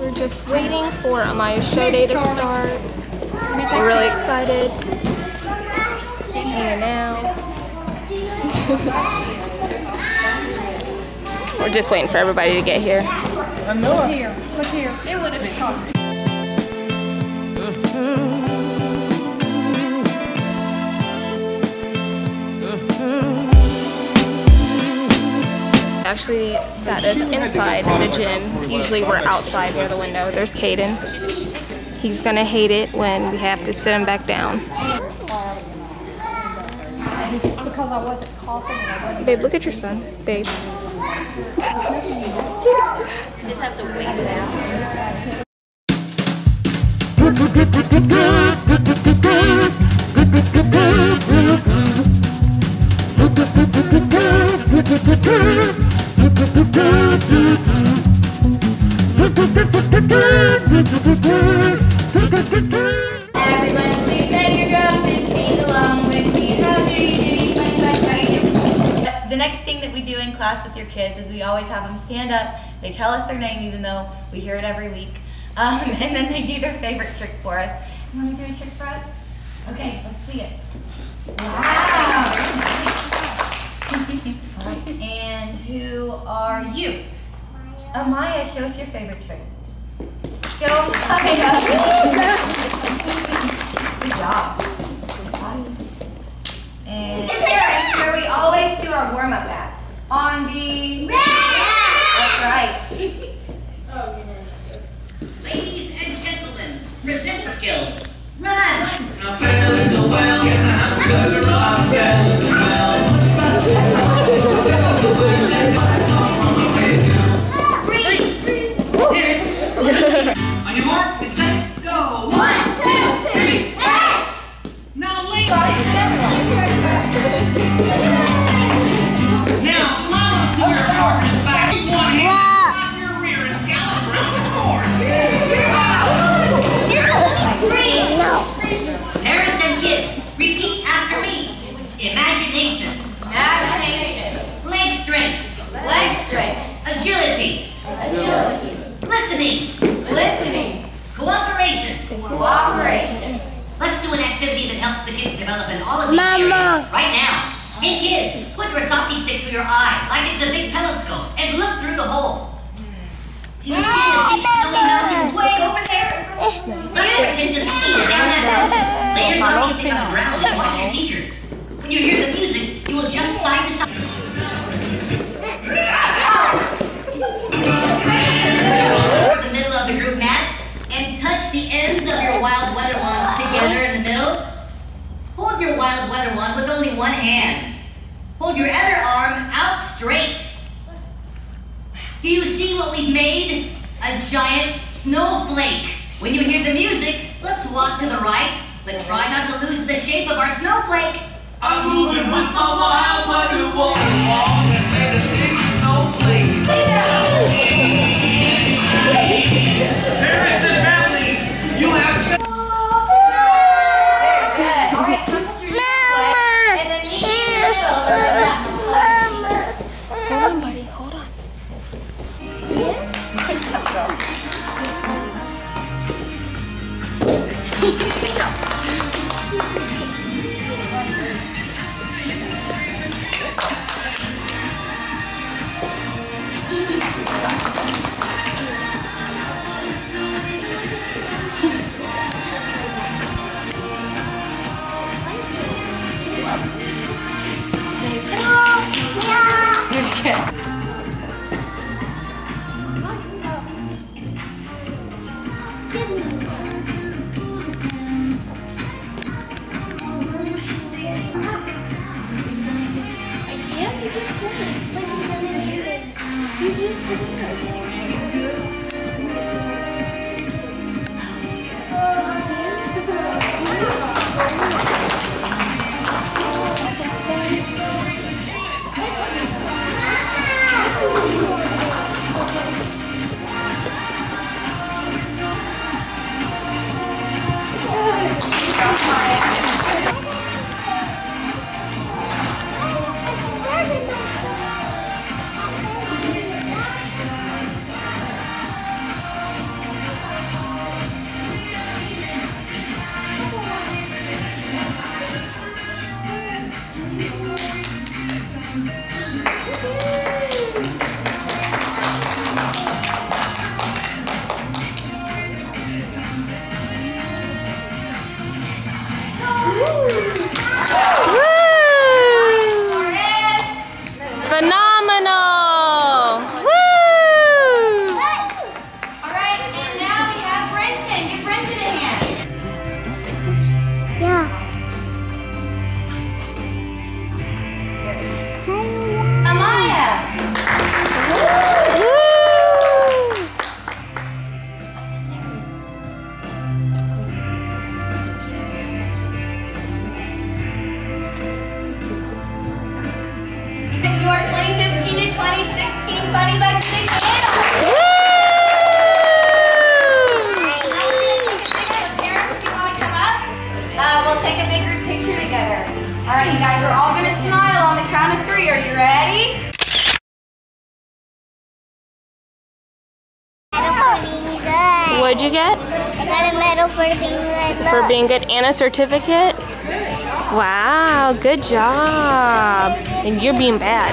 We're just waiting for Amaya's show day to start. We're really excited. And now we're just waiting for everybody to get here. Look here. Look here. It would have been hard. Actually sat us inside the gym. Usually we're outside near the window. There's Kaden. He's gonna hate it when we have to sit him back down. Because I wasn't coughing. Babe, look at your son. Babe. You just have to wait it out. The next thing that we do in class with your kids is we always have them stand up. They tell us their name, even though we hear it every week. And then they do their favorite trick for us. You want to do a trick for us? Okay, let's see it. Wow! All right, and who are you? Amaya, show us your favorite trick. Go, Amaya! Good job. And here we always do our warm-up at. On the red! That's right. Ladies and gentlemen, present skills. Run! Now fell in the well, now fell in the well. Freeze! Freeze! Hit! On your mark, it's set, go! 1, 2, 3, hey! Now leave! Now, mama, put your heart in back with one hand, slap your rear, and gallop around the course. Freeze! Parents and kids, repeat after me. Imagination. Imagination. Leg strength. Leg strength. Agility. Agility. Listening. Listening. Cooperation. Cooperation. Let's do an activity that helps the kids develop in all of these areas right now. Hey kids, put your selfie stick through your eye like it's a big telescope and look through the hole. Do you see the big snowy mountain way over there? Let's pretend to sneak down that mountain. Lay your selfie stick on the ground and watch your teacher. When you hear the music, you will jump side to side. Go to the middle of the group mat and touch the ends of your wild weather wands together in the middle. Hold your wild weather wand with only one hand. Hold your other arm out straight. Do you see what we've made? A giant snowflake. When you hear the music, let's walk to the right, but try not to lose the shape of our snowflake. I'm moving with my wild weather wand and made a big snowflake. Parents and families, you have to. Good. What'd you get? I got a medal for being good. Look. For being good and a certificate? Wow, good job. And you're being bad.